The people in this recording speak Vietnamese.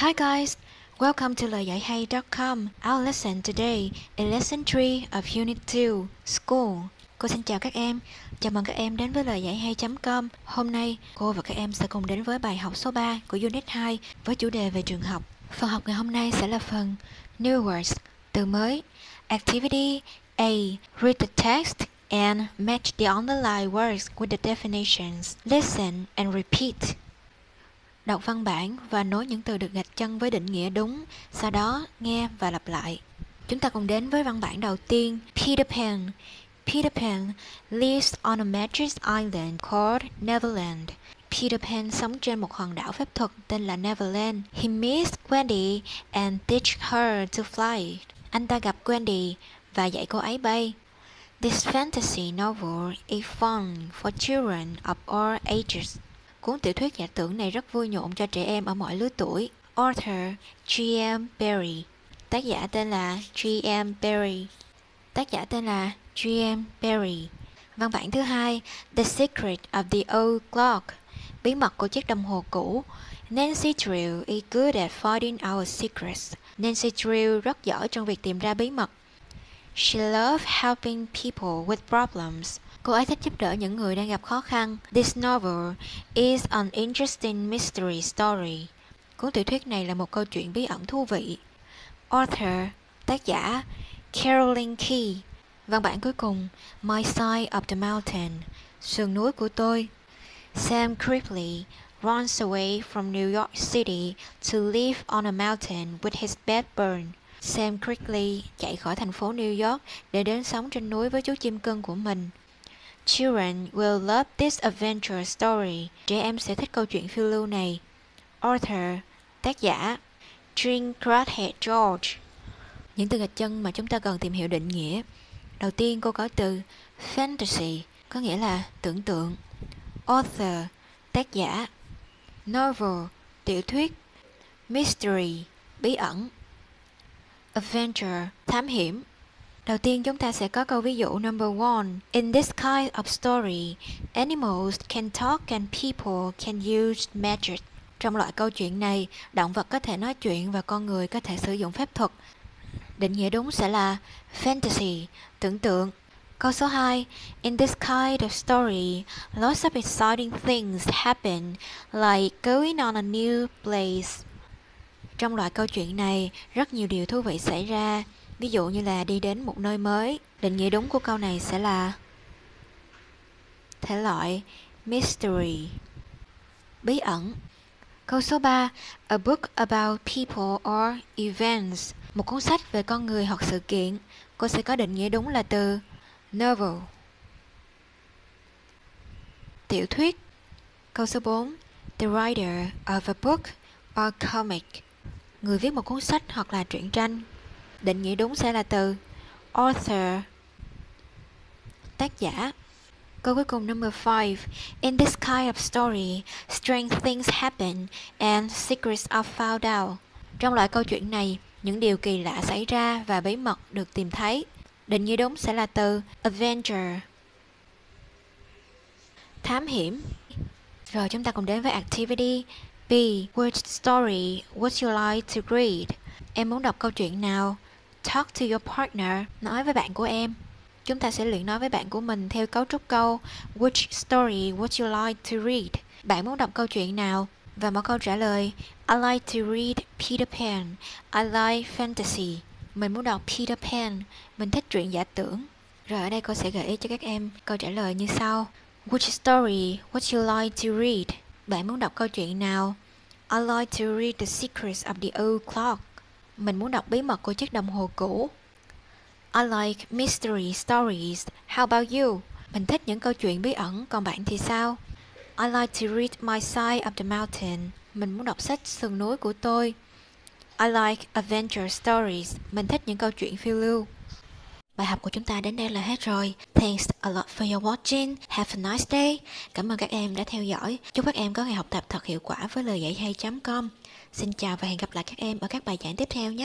Hi guys, welcome to lời giải hay.com. Our lesson today is lesson 3 of unit 2, school. Cô xin chào các em. Chào mừng các em đến với lời giải hay.com. Hôm nay, cô và các em sẽ cùng đến với bài học số 3 của unit 2 với chủ đề về trường học. Phần học ngày hôm nay sẽ là phần new words, từ mới. Activity A, read the text and match the underlined words with the definitions. Listen and repeat. Đọc văn bản và nối những từ được gạch chân với định nghĩa đúng, sau đó nghe và lặp lại. Chúng ta cùng đến với văn bản đầu tiên, Peter Pan. Peter Pan lives on a magic island called Neverland. Peter Pan sống trên một hòn đảo phép thuật tên là Neverland. He meets Wendy and teaches her to fly. Anh ta gặp Wendy và dạy cô ấy bay. This fantasy novel is fun for children of all ages. Cuốn tiểu thuyết giả tưởng này rất vui nhộn cho trẻ em ở mọi lứa tuổi. Author G.M. Berry. Tác giả tên là G.M. Berry. Văn bản thứ hai, The Secret of the Old Clock. Bí mật của chiếc đồng hồ cũ. Nancy Drew is good at finding our secrets. Nancy Drew rất giỏi trong việc tìm ra bí mật. She loves helping people with problems. Cô ấy thích giúp đỡ những người đang gặp khó khăn. This novel is an interesting mystery story. Cuốn tiểu thuyết này là một câu chuyện bí ẩn thú vị. Author, tác giả, Carolyn Keene. Văn bản cuối cùng, My Side of the Mountain, sườn núi của tôi. Sam Crickley runs away from New York City to live on a mountain with his bed burned. Sam Crickley chạy khỏi thành phố New York để đến sống trên núi với chú chim cưng của mình. Children will love this adventure story. Trẻ em sẽ thích câu chuyện phiêu lưu này. Author, tác giả, Jean Craighead George. Những từ gạch chân mà chúng ta cần tìm hiểu định nghĩa. Đầu tiên cô có từ fantasy, có nghĩa là tưởng tượng. Author, tác giả. Novel, tiểu thuyết. Mystery, bí ẩn. Adventure, thám hiểm. Đầu tiên chúng ta sẽ có câu ví dụ number 1. In this kind of story, animals can talk and people can use magic. Trong loại câu chuyện này, động vật có thể nói chuyện và con người có thể sử dụng phép thuật. Định nghĩa đúng sẽ là fantasy, tưởng tượng. Câu số 2. In this kind of story, lots of exciting things happen, like going on a new place. Trong loại câu chuyện này, rất nhiều điều thú vị xảy ra. Ví dụ như là đi đến một nơi mới. Định nghĩa đúng của câu này sẽ là thể loại mystery, bí ẩn. Câu số 3. A book about people or events. Một cuốn sách về con người hoặc sự kiện. Cô sẽ có định nghĩa đúng là từ novel, tiểu thuyết. Câu số 4. The writer of a book or comic. Người viết một cuốn sách hoặc là truyện tranh. Định nghĩa đúng sẽ là từ author, tác giả. Câu cuối cùng number 5. In this kind of story, strange things happen and secrets are found out. Trong loại câu chuyện này, những điều kỳ lạ xảy ra và bí mật được tìm thấy. Định nghĩa đúng sẽ là từ adventure, thám hiểm. Rồi chúng ta cùng đến với activity B. Which story would you like to read? Em muốn đọc câu chuyện nào? Talk to your partner. Nói với bạn của em. Chúng ta sẽ luyện nói với bạn của mình theo cấu trúc câu Which story would you like to read? Bạn muốn đọc câu chuyện nào? Và mở câu trả lời I like to read Peter Pan. I like fantasy. Mình muốn đọc Peter Pan. Mình thích truyện giả tưởng. Rồi ở đây cô sẽ gợi ý cho các em câu trả lời như sau. Which story would you like to read? Bạn muốn đọc câu chuyện nào? I like to read The Secrets of the Old Clock. Mình muốn đọc bí mật của chiếc đồng hồ cũ. I like mystery stories. How about you? Mình thích những câu chuyện bí ẩn, còn bạn thì sao? I like to read My Side of the Mountain. Mình muốn đọc sách sườn núi của tôi. I like adventure stories. Mình thích những câu chuyện phiêu lưu. Bài học của chúng ta đến đây là hết rồi. Thanks a lot for your watching. Have a nice day. Cảm ơn các em đã theo dõi. Chúc các em có ngày học tập thật hiệu quả với lời giải hay.com. Xin chào và hẹn gặp lại các em ở các bài giảng tiếp theo nhé.